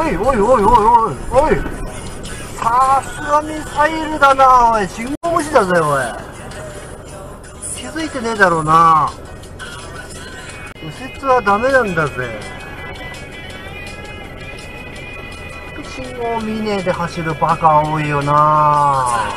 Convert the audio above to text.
어이. 사스라민 사이르다나, 어이. 진공무시다, 어이. 気づいてねえだろうな. 右折はダメなんだぜ. 信号見ねえで走るバカ多いよな。